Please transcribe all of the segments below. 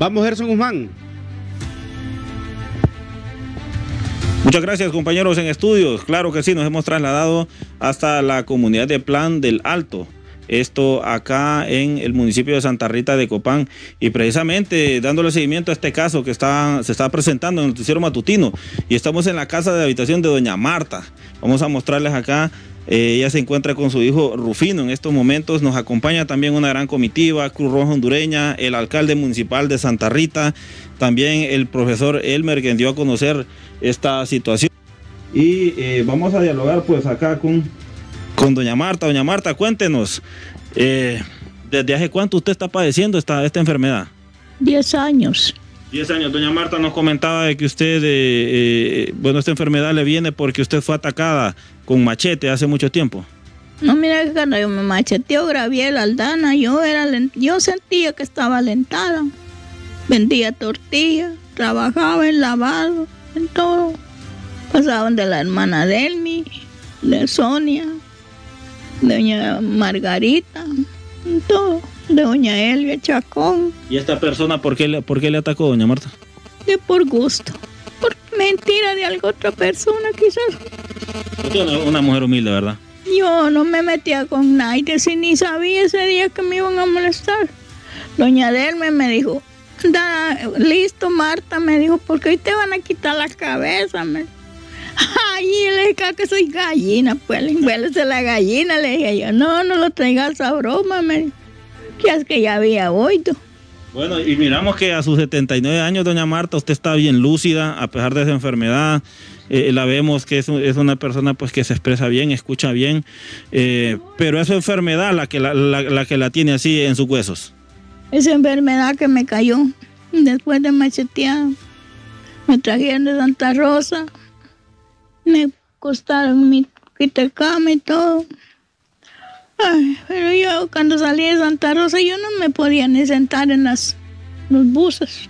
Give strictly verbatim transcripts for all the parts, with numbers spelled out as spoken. Vamos, Gerson Guzmán. Muchas gracias, compañeros en estudios. Claro que sí, nos hemos trasladado hasta la comunidad de Plan del Alto. Esto acá en el municipio de Santa Rita de Copán. Y precisamente dándole seguimiento a este caso que está, se está presentando en el noticiero matutino. Y estamos en la casa de habitación de doña Martha. Vamos a mostrarles acá. Eh, ella se encuentra con su hijo Rufino en estos momentos. Nos acompaña también una gran comitiva, Cruz Roja Hondureña, el alcalde municipal de Santa Rita, también el profesor Elmer, quien dio a conocer esta situación. Y eh, vamos a dialogar pues acá con, con doña Martha. Doña Martha, cuéntenos, eh, ¿desde hace cuánto usted está padeciendo esta, esta enfermedad? Diez años. Diez años. Doña Martha nos comentaba de que usted, eh, eh, bueno, esta enfermedad le viene porque usted fue atacada con machete hace mucho tiempo. No, mira que cuando yo me macheteó Graviel Aldana, yo, era, yo sentía que estaba alentada. Vendía tortillas, trabajaba en lavado, en todo. Pasaban de la hermana Delmi, de Sonia, de doña Margarita, en todo. De doña Elvia Chacón. ¿Y esta persona por qué, por qué le atacó, doña Martha? De por gusto, por mentira de alguna otra persona, quizás. Usted es una mujer humilde, ¿verdad? Yo no me metía con nadie, si ni sabía ese día que me iban a molestar. Doña Delme me dijo, listo, Martha, me dijo, porque hoy te van a quitar la cabeza, me ay, le dije que soy gallina, pues, envuélvese la gallina, le dije yo. No, no lo traigas a broma, me dijo. Que es que ya había oído. Bueno, y miramos que a sus setenta y nueve años, doña Martha, usted está bien lúcida, a pesar de esa enfermedad. Eh, la vemos que es, es una persona pues que se expresa bien, escucha bien, eh, pero es su enfermedad la que la, la, la que la tiene así en sus huesos. Esa enfermedad que me cayó después de machetear, me trajeron de Santa Rosa, me costaron mi quitacama y todo. Ay, pero yo cuando salí de Santa Rosa yo no me podía ni sentar en las, los buses,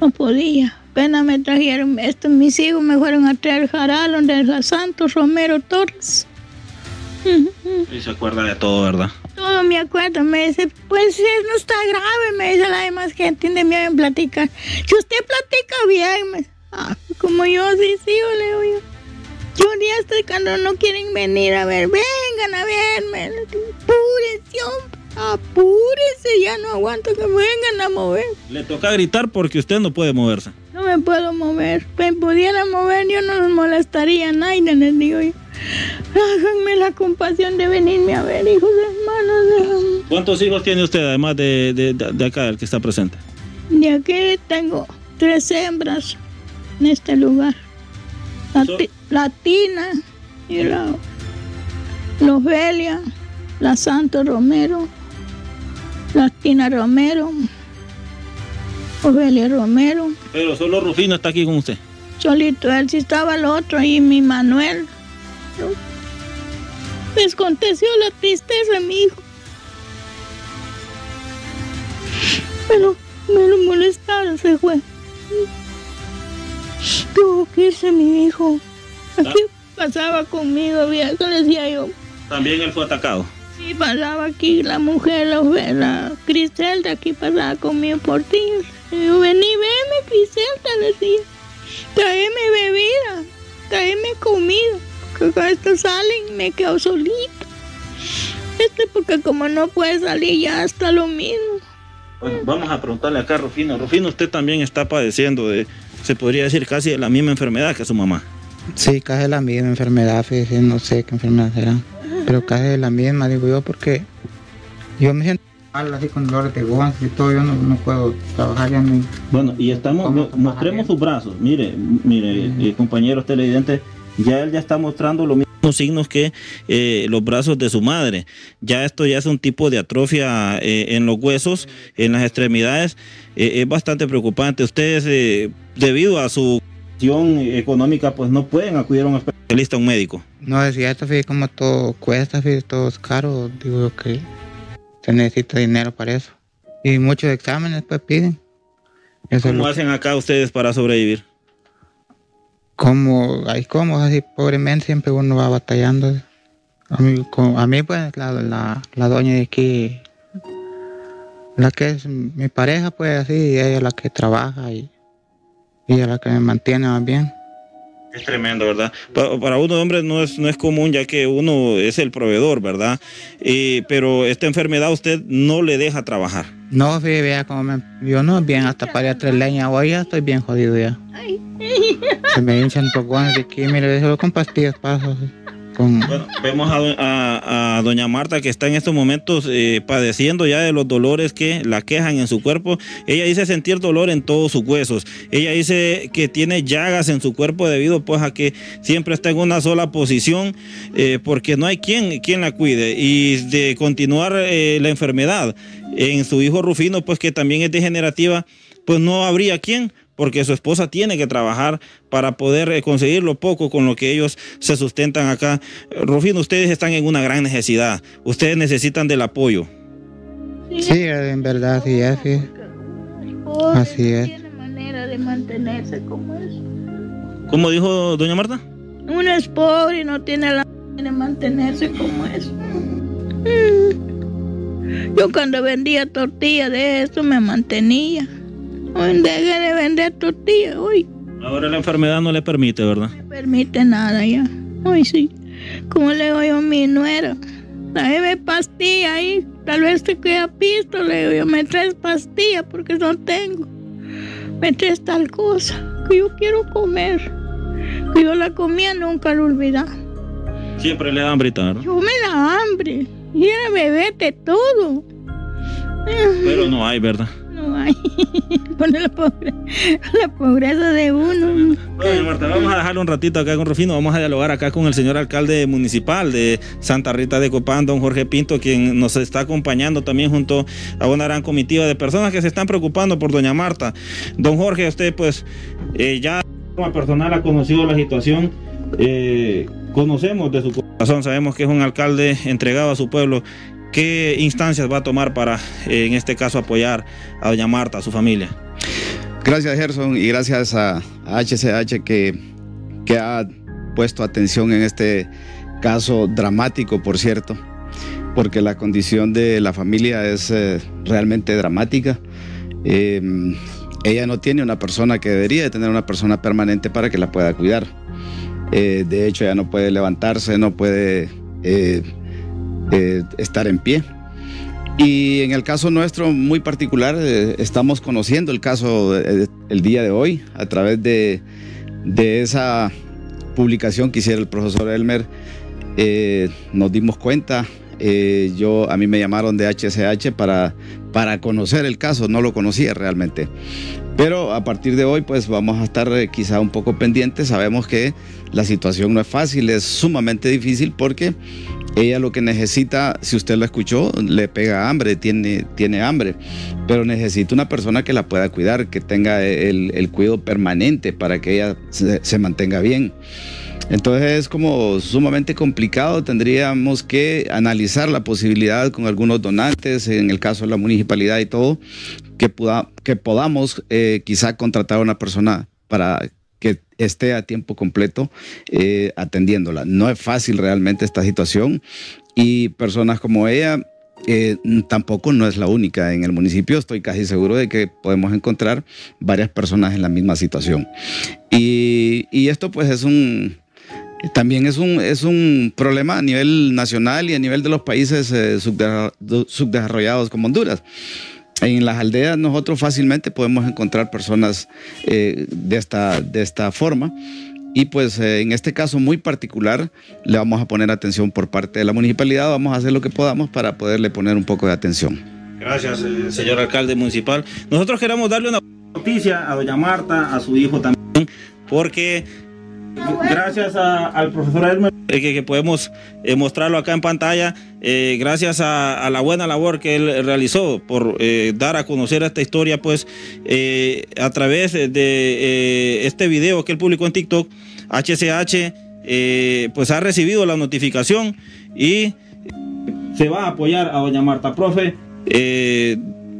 no podía. Apenas me trajeron, estos, mis hijos me fueron a traer Jaral, donde es la Santos, Romero Torres. Y se acuerda de todo, ¿verdad? Todo me acuerdo, me dice, pues no está grave, me dice la demás gente, de mí me platicar. Si usted platica bien, me dice, ah, como yo, sí, sí, yo le digo yo. Yo ya estoy cuando no quieren venir a ver, vengan a verme, apúrense, apúrense, ya no aguanto que me vengan a mover. Le toca gritar porque usted no puede moverse. No me puedo mover, si pudiera mover yo no los molestaría a nadie, les digo yo. Háganme la compasión de venirme a ver, hijos, hermanos. De... ¿Cuántos hijos tiene usted además de, de, de acá, el que está presente? De aquí tengo tres hembras en este lugar. La Tina, y la, la Ofelia, la Santos Romero, la Tina Romero, Ofelia Romero. Pero solo Rufino está aquí con usted. Solito, él sí estaba el otro y mi Manuel. Desconteció la tristeza de mi hijo. Pero me lo molestaron, se fue. Tuvo que irse mi hijo. Aquí pasaba conmigo, viejo, decía yo. ¿También él fue atacado? Sí, pasaba aquí la mujer, la, la Criselda, aquí pasaba conmigo por ti. Y yo, vení, veme, Criselda, decía. Tráeme bebida, tráeme comida. Porque cuando estos salen, me quedo solita. Este, porque como no puede salir, ya está lo mismo. Bueno, vamos a preguntarle acá a Rufino. Rufino, usted también está padeciendo de... se podría decir casi la misma enfermedad que su mamá. Sí, casi la misma enfermedad, fíjese, no sé qué enfermedad será, pero casi la misma, digo yo, porque yo me siento mal, así con dolores de guantes y todo, yo no, no puedo trabajar ya. Ni... Bueno, y estamos, no, mostremos sus brazos, mire, mire, sí. eh, compañeros televidentes, ya él ya está mostrando lo mismo. Signos que eh, los brazos de su madre. Ya esto ya es un tipo de atrofia eh, en los huesos, en las extremidades. Eh, es bastante preocupante. Ustedes, eh, debido a su situación económica, pues no pueden acudir a un especialista, a un médico. No, es cierto, fíjate, como todo cuesta, fíjate, todo es caro. Digo que se necesita dinero para eso. Y muchos exámenes pues piden. Eso ¿Cómo hacen que... acá ustedes para sobrevivir? Como hay como así pobremente siempre uno va batallando. A mí, con, a mí pues la, la, la doña de aquí La que es mi pareja, pues así, ella es la que trabaja y, y ella es la que me mantiene más bien. Es tremendo, ¿verdad? Para, para uno, hombre, no es, no es común, ya que uno es el proveedor, ¿verdad? Eh, pero esta enfermedad usted no le deja trabajar. No, sí, vea como me, yo no, bien, hasta para ir a tres leñas, hoy ya estoy bien jodido ya. Se me hinchan tocones de aquí, mire, solo con pastillas paso. Sí. Con... Bueno, vemos a, a, a doña Marta que está en estos momentos eh, padeciendo ya de los dolores que la quejan en su cuerpo. Ella dice sentir dolor en todos sus huesos. Ella dice que tiene llagas en su cuerpo debido pues a que siempre está en una sola posición eh, porque no hay quien, quien la cuide. Y de continuar eh, la enfermedad en su hijo Rufino, pues que también es degenerativa, pues no habría quien, porque su esposa tiene que trabajar para poder conseguir lo poco con lo que ellos se sustentan acá. Rufino, ustedes están en una gran necesidad. Ustedes necesitan del apoyo. Sí, en verdad, sí, así es. Así es. Tiene manera de mantenerse como eso. ¿Cómo dijo doña Marta? Uno es pobre y no tiene la manera de mantenerse como eso. Yo cuando vendía tortillas de eso me mantenía. Deje de vender tortillas hoy. Ahora la enfermedad no le permite, ¿verdad? No le permite nada ya. Hoy sí. Como le digo yo a mi nuera, tráeme pastillas ahí. Tal vez te queda pisto, le digo yo, me traes pastillas porque no tengo. Me traes tal cosa que yo quiero comer. Que yo la comía, nunca la olvidaba. Siempre le da hambre, ¿verdad? Yo me da hambre. Y era bebete todo. Pero no hay, ¿verdad? Con la pobreza, la pobreza de uno. Bueno, Marta, vamos a dejarlo un ratito acá con Rufino. Vamos a dialogar acá con el señor alcalde municipal de Santa Rita de Copán, don Jorge Pinto, quien nos está acompañando también junto a una gran comitiva de personas que se están preocupando por doña Marta. Don Jorge, usted pues eh, ya como personal ha conocido la situación, eh, conocemos de su corazón, sabemos que es un alcalde entregado a su pueblo. ¿Qué instancias va a tomar para, en este caso, apoyar a doña Marta, a su familia? Gracias, Gerson, y gracias a H C H que, que ha puesto atención en este caso dramático, por cierto, porque la condición de la familia es eh, realmente dramática. Eh, ella no tiene una persona que debería de tener una persona permanente para que la pueda cuidar. Eh, de hecho, ella no puede levantarse, no puede... Eh, Eh, estar en pie, y en el caso nuestro muy particular eh, estamos conociendo el caso eh, el día de hoy a través de, de esa publicación que hiciera el profesor Elmer. Eh, nos dimos cuenta, eh, yo, a mí me llamaron de H C H para, para conocer el caso, no lo conocía realmente, pero a partir de hoy pues vamos a estar eh, quizá un poco pendientes. Sabemos que la situación no es fácil, es sumamente difícil porque ella lo que necesita, si usted lo escuchó, le pega hambre, tiene, tiene hambre, pero necesita una persona que la pueda cuidar, que tenga el, el cuidado permanente para que ella se, se mantenga bien. Entonces es como sumamente complicado, tendríamos que analizar la posibilidad con algunos donantes, en el caso de la municipalidad y todo, que, pueda, que podamos eh, quizá contratar a una persona para que esté a tiempo completo eh, atendiéndola. No es fácil realmente esta situación, y personas como ella eh, tampoco no es la única en el municipio. Estoy casi seguro de que podemos encontrar varias personas en la misma situación. Y, y esto pues es un... También es un, es un problema a nivel nacional y a nivel de los países eh, subdesarrollados como Honduras. En las aldeas nosotros fácilmente podemos encontrar personas eh, de, esta, de esta forma, y pues eh, en este caso muy particular le vamos a poner atención por parte de la municipalidad. Vamos a hacer lo que podamos para poderle poner un poco de atención. Gracias, eh, señor alcalde municipal. Nosotros queremos darle una noticia a doña Marta, a su hijo también, porque... Gracias a, al profesor Elmer, eh, que, que podemos eh, mostrarlo acá en pantalla, eh, gracias a, a la buena labor que él realizó por eh, dar a conocer esta historia, pues eh, a través de eh, este video que él publicó en TikTok. H C H eh, pues ha recibido la notificación y se va a apoyar a doña Marta. Profe, eh,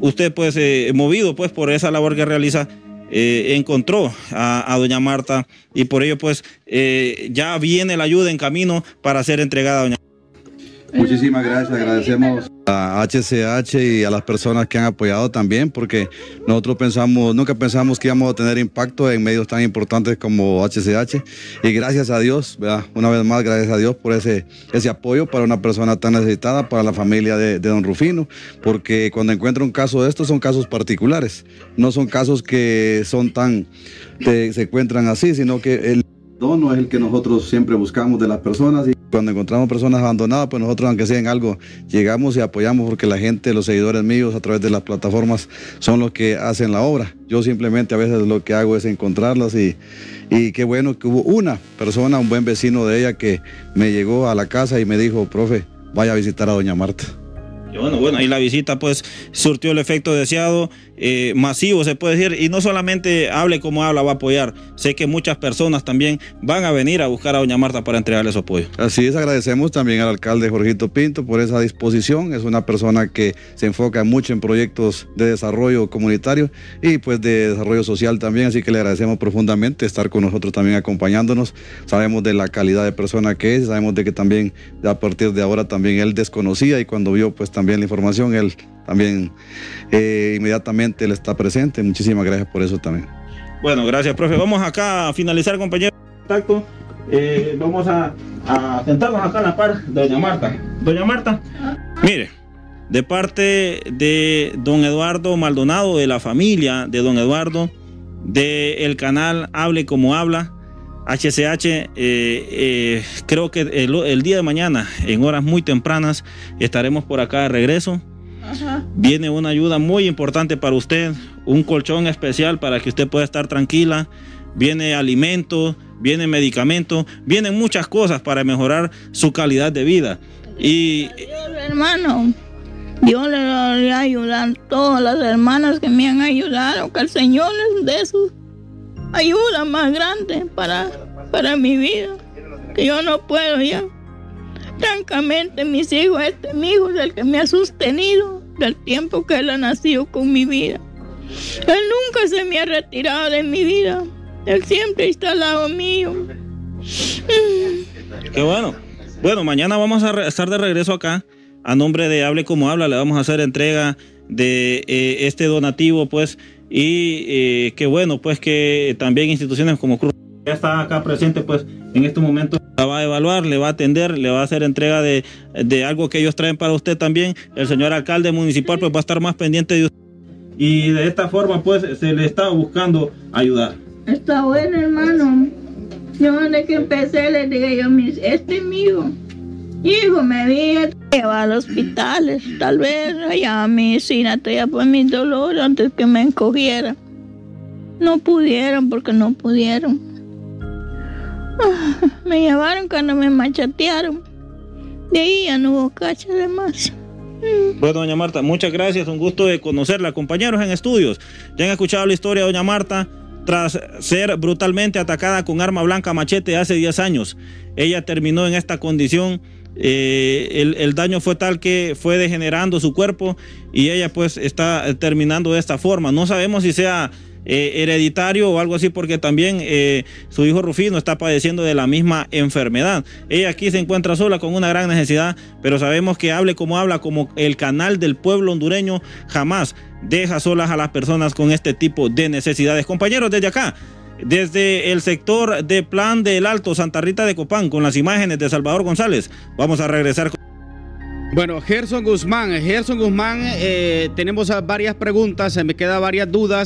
usted pues eh, movido pues por esa labor que realiza, Eh, encontró a, a doña Marta, y por ello pues eh, ya viene la ayuda en camino para ser entregada a doña Marta. Muchísimas gracias, agradecemos a H C H y a las personas que han apoyado también, porque nosotros pensamos, nunca pensamos que íbamos a tener impacto en medios tan importantes como H C H, y gracias a Dios, ¿verdad? Una vez más, gracias a Dios por ese, ese apoyo para una persona tan necesitada, para la familia de, de don Rufino, porque cuando encuentro un caso de estos son casos particulares, no son casos que son tan, que se encuentran así, sino que el dono es el que nosotros siempre buscamos de las personas, y cuando encontramos personas abandonadas, pues nosotros, aunque sea en algo, llegamos y apoyamos, porque la gente, los seguidores míos a través de las plataformas son los que hacen la obra. Yo simplemente a veces lo que hago es encontrarlas y, y qué bueno que hubo una persona, un buen vecino de ella, que me llegó a la casa y me dijo: profe, vaya a visitar a doña Marta. Bueno, bueno, ahí la visita pues surtió el efecto deseado, eh, masivo se puede decir, y no solamente Hable Como Habla va a apoyar, sé que muchas personas también van a venir a buscar a doña Marta para entregarle su apoyo. Así es, agradecemos también al alcalde Jorgito Pinto por esa disposición, es una persona que se enfoca mucho en proyectos de desarrollo comunitario y pues de desarrollo social también, así que le agradecemos profundamente estar con nosotros también acompañándonos, sabemos de la calidad de persona que es, sabemos de que también a partir de ahora también él desconocía, y cuando vio pues también la información, él también eh, inmediatamente él está presente. Muchísimas gracias por eso también. Bueno, gracias, profe. Vamos acá a finalizar, compañero. Contacto. Eh, vamos a, a sentarnos acá a la par de doña Marta. Doña Marta, mire, de parte de don Eduardo Maldonado, de la familia de don Eduardo, del canal Hable Como Habla, H C H, eh, eh, creo que el, el día de mañana, en horas muy tempranas, estaremos por acá de regreso. Ajá. Viene una ayuda muy importante para usted, un colchón especial para que usted pueda estar tranquila. Viene alimentos, viene medicamentos, vienen muchas cosas para mejorar su calidad de vida. Y Dios, hermano, Dios le va a ayudar a todas las hermanas que me han ayudado, que el Señor les dé sus ayuda más grande para, para mi vida, que yo no puedo ya. Francamente, mis hijos, este mi hijo es el que me ha sostenido del tiempo que él ha nacido con mi vida. Él nunca se me ha retirado de mi vida. Él siempre está al lado mío. Qué bueno. Bueno, mañana vamos a estar de regreso acá. A nombre de Hable Como Habla, le vamos a hacer entrega de eh, este donativo, pues. Y eh, qué bueno, pues, que también instituciones como Cruz ya está acá presente, pues, en estos momentos la va a evaluar, le va a atender, le va a hacer entrega de, de algo que ellos traen para usted también. El señor alcalde municipal, pues, va a estar más pendiente de usted. Y de esta forma, pues, se le está buscando ayudar. Está bueno, hermano. Yo desde que empecé le dije yo, este es mío. Hijo, me dije, lleva al hospital, tal vez allá a medicina, ya por mis dolores antes que me encogiera. No pudieron porque no pudieron. Ah, me llevaron cuando me machatearon. De ahí ya no hubo cacha de más. Bueno, doña Marta, muchas gracias, un gusto de conocerla. Compañeros en estudios, ya han escuchado la historia de doña Marta. Tras ser brutalmente atacada con arma blanca machete hace diez años, ella terminó en esta condición. Eh, el, el daño fue tal que fue degenerando su cuerpo y ella pues está terminando de esta forma. No sabemos si sea eh, hereditario o algo así, porque también eh, su hijo Rufino está padeciendo de la misma enfermedad. Ella aquí se encuentra sola con una gran necesidad, pero sabemos que Hable Como Habla, como el canal del pueblo hondureño, jamás deja solas a las personas con este tipo de necesidades. Compañeros, desde acá, desde el sector de Plan del Alto, Santa Rita de Copán, con las imágenes de Salvador González, vamos a regresar con... Bueno, Gerson Guzmán, Gerson Guzmán, eh, tenemos varias preguntas, se me quedan varias dudas.